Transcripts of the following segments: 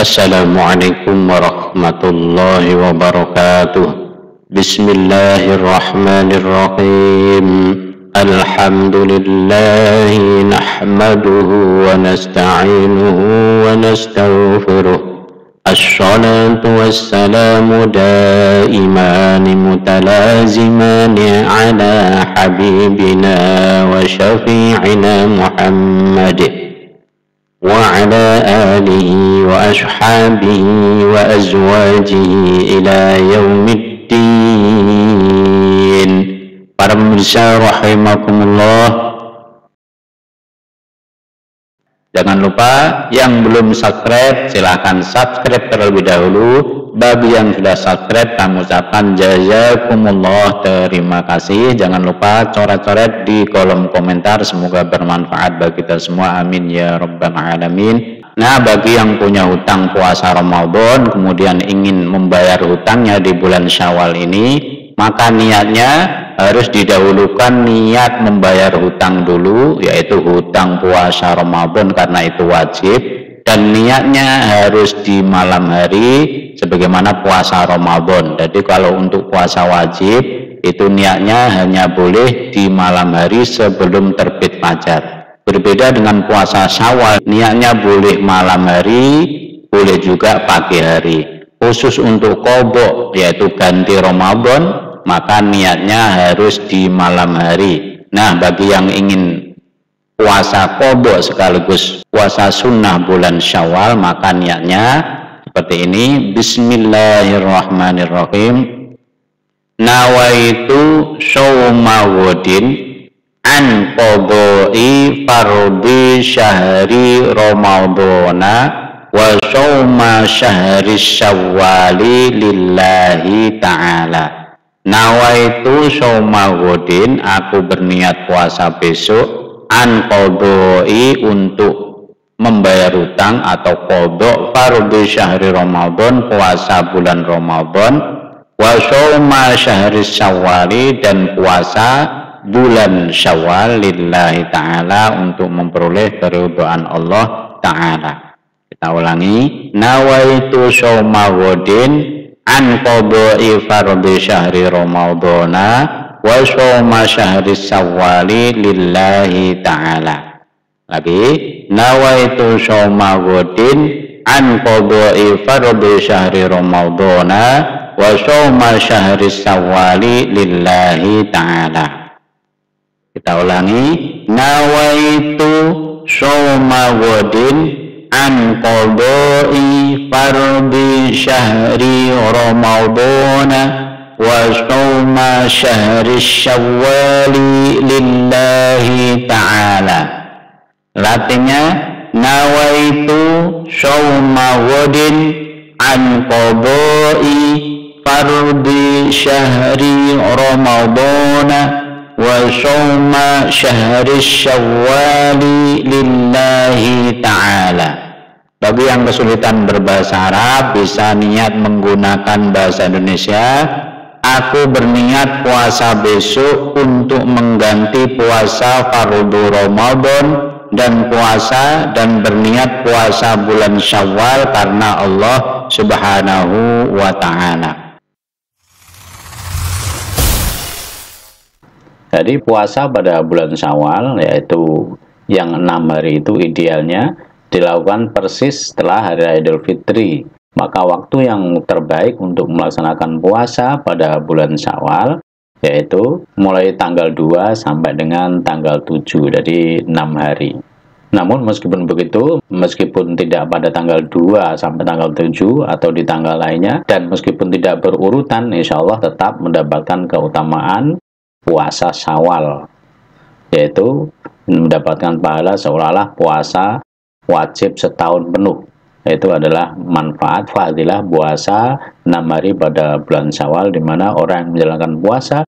Assalamualaikum warahmatullahi wabarakatuh. Bismillahirrahmanirrahim. Alhamdulillahi nahmaduhu wa nasta'inuhu wa nastaghfiruh. Assalatu wassalamu daimani mutalazimani ala habibina wa syafi'ina Muhammadin وعلى آله وأصحابه وأزواجه إلى يوم الدين. Para pemirsa rahimakumullah, jangan lupa yang belum subscribe silahkan subscribe terlebih dahulu. Bagi yang sudah subscribe kami ucapkan jazakumullah, terima kasih. Jangan lupa coret-coret di kolom komentar, semoga bermanfaat bagi kita semua, amin ya rabbal alamin. Nah, bagi yang punya hutang puasa Ramadan kemudian ingin membayar hutangnya di bulan Syawal ini, maka niatnya harus didahulukan niat membayar hutang dulu, yaitu hutang puasa Ramadan karena itu wajib, dan niatnya harus di malam hari sebagaimana puasa Ramadan. Jadi kalau untuk puasa wajib itu niatnya hanya boleh di malam hari sebelum terbit fajar. Berbeda dengan puasa Syawal, niatnya boleh malam hari, boleh juga pagi hari. Khusus untuk qadha, yaitu ganti Ramadan, maka niatnya harus di malam hari. Nah, bagi yang ingin puasa qadha sekaligus puasa sunnah bulan Syawal, maka niatnya seperti ini. Bismillahirrahmanirrahim. Nawaitu shauma wadin an qadha'i fardhi syahri Ramadhana wa shauma syahri Syawali lillahi ta'ala. Nawaitu shauma ghadin, aku berniat puasa besok, an qadha'i, untuk membayar hutang atau qadha', fardhi syahri Ramadhan, puasa bulan Ramadhan, wa shauma syahri Syawali, dan puasa bulan Syawal lillahi ta'ala, untuk memperoleh keridhaan Allah ta'ala. Kita ulangi. Nawaitu shauma ghadin an qadha'i fardhi syahri Ramadhana wa shauma syahri Syawali lillahi ta'ala. Lagi. Nawaitu shauma ghadin an qadha'i fardhi syahri Ramadhana wa shauma syahri Syawali lillahi ta'ala. Kita ulangi. Nawaitu shauma ghadin an qadha'i fardhi syahri Ramadhana wa shauma syahri Syawali lillahi ta'ala. Artinya, nawaitu shauma ghadin an qadha'i fardhi syahri Ramadhana wa shauma syahri Syawali lillahi ta'ala. Bagi yang kesulitan berbahasa Arab bisa niat menggunakan bahasa Indonesia. Aku berniat puasa besok untuk mengganti puasa fardhu Ramadan dan puasa dan berniat puasa bulan Syawal karena Allah subhanahu wa ta'ala. Jadi puasa pada bulan Syawal, yaitu yang 6 hari itu, idealnya dilakukan persis setelah hari Idul Fitri. Maka waktu yang terbaik untuk melaksanakan puasa pada bulan Syawal yaitu mulai tanggal 2 sampai dengan tanggal 7, jadi 6 hari. Namun meskipun begitu, meskipun tidak pada tanggal 2 sampai tanggal 7 atau di tanggal lainnya, dan meskipun tidak berurutan, insya Allah tetap mendapatkan keutamaan puasa Syawal, yaitu mendapatkan pahala seolah-olah puasa wajib setahun penuh. Itu adalah manfaat fadilah puasa 6 hari pada bulan Syawal, di mana orang yang menjalankan puasa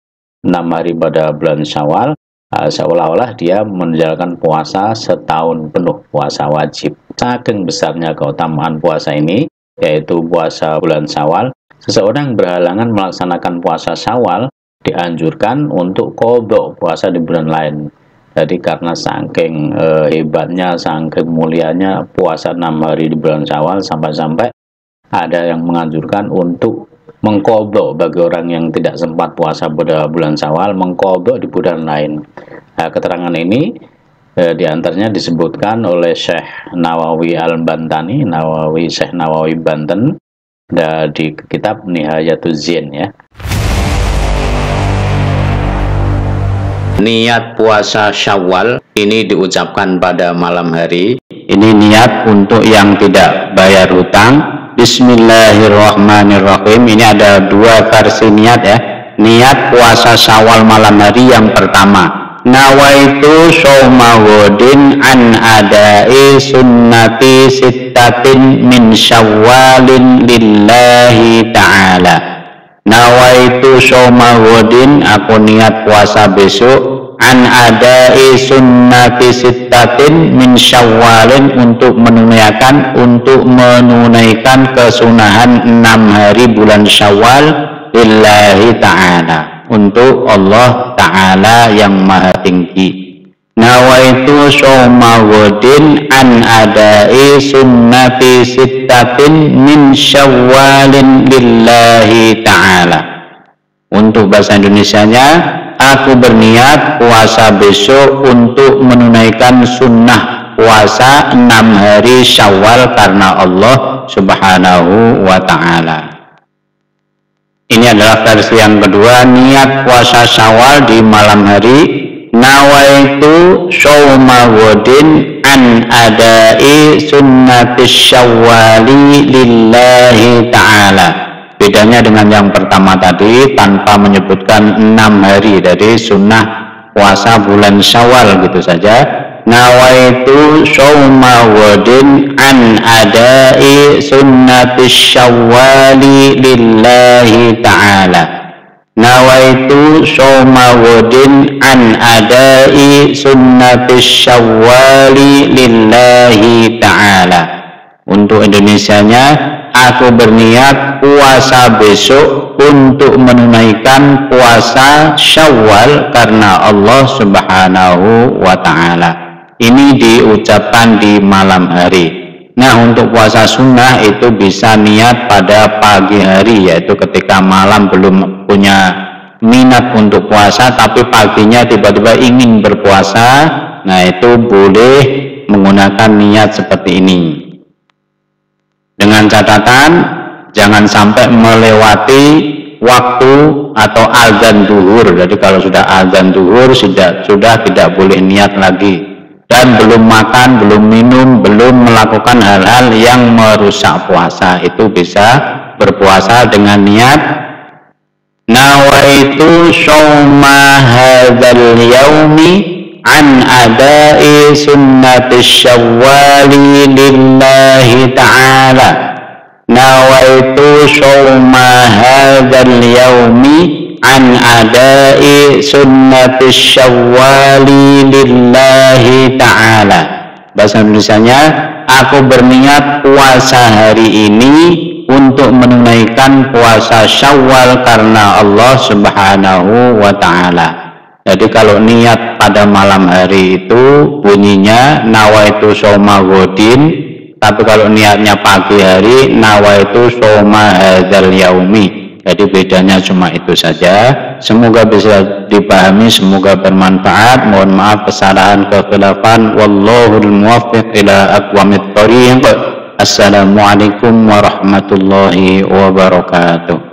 6 hari pada bulan Syawal seolah-olah dia menjalankan puasa setahun penuh, puasa wajib. Saking besarnya keutamaan puasa ini, yaitu puasa bulan Syawal, seseorang berhalangan melaksanakan puasa Syawal dianjurkan untuk qadha puasa di bulan lain. Jadi karena saking hebatnya, saking mulianya puasa 6 hari di bulan Syawal, sampai-sampai ada yang menganjurkan untuk mengqadha bagi orang yang tidak sempat puasa pada bulan Syawal, mengqadha di bulan lain. Nah, keterangan ini diantaranya disebutkan oleh Syekh Nawawi al Bantani, Syekh Nawawi Banten, di kitab Nihayatuz Zain ya. Niat puasa Syawal ini diucapkan pada malam hari. Ini niat untuk yang tidak bayar hutang. Bismillahirrahmanirrahim. Ini ada 2 versi niat ya. Niat puasa Syawal malam hari yang pertama, nawaitu shaumawadin an adai sunnati sittatin min syawalin lillahi ta'ala. Nawaitu shaumawadin, aku niat puasa besok, an adai sunnati sittatin min syawalin, untuk menunaikan kesunahan 6 hari bulan Syawal, lillahi ta'ala, untuk Allah ta'ala yang maha tinggi. Nawaitu shaumawadin an adai sunnati sittatin min syawalin lillahi ta'ala. Untuk bahasa Indonesianya, aku berniat puasa besok untuk menunaikan sunnah puasa 6 hari Syawal karena Allah subhanahu wa ta'ala. Ini adalah versi yang kedua, niat puasa Syawal di malam hari. Nawaitu shaumawadin an adai sunnatis syawali lillahi ta'ala. Bedanya dengan yang pertama tadi, tanpa menyebutkan 6 hari dari sunnah puasa bulan Syawal, gitu saja. Nawaitu shaumawadin an adai sunnatis syawali lillahi ta'ala. Nawaitu shaumawadin an adai sunnatis syawali lillahi ta'ala. Untuk Indonesianya, aku berniat puasa besok untuk menunaikan puasa Syawal karena Allah subhanahu wa ta'ala. Ini diucapkan di malam hari. Nah, untuk puasa sunnah itu bisa niat pada pagi hari, yaitu ketika malam belum punya minat untuk puasa tapi paginya tiba-tiba ingin berpuasa. Nah, itu boleh menggunakan niat seperti ini, dengan catatan jangan sampai melewati waktu atau azan duhur. Jadi kalau sudah azan duhur sudah tidak boleh niat lagi, dan belum makan, belum minum, belum melakukan hal-hal yang merusak puasa. Itu bisa berpuasa dengan niat nawaitu shauma hadzal yaumi an adai sunnatis syawali lillahi ta'ala. Nawaitu shauma hadzal yaumi an adai sunnatis syawali lillahi ta'ala. Bahasa Indonesianya, aku berniat puasa hari ini untuk menunaikan puasa Syawal karena Allah subhanahu wa ta'ala. Jadi kalau niat pada malam hari itu bunyinya nawaitu shaumawadin, tapi kalau niatnya pagi hari nawaitu shauma hadzal yaumi. Jadi bedanya cuma itu saja. Semoga bisa dipahami, semoga bermanfaat. Mohon maaf kesalahan, kekhilafan. Wallahul muwaffiq ila aqwamit thoriq. Assalamualaikum warahmatullahi wabarakatuh.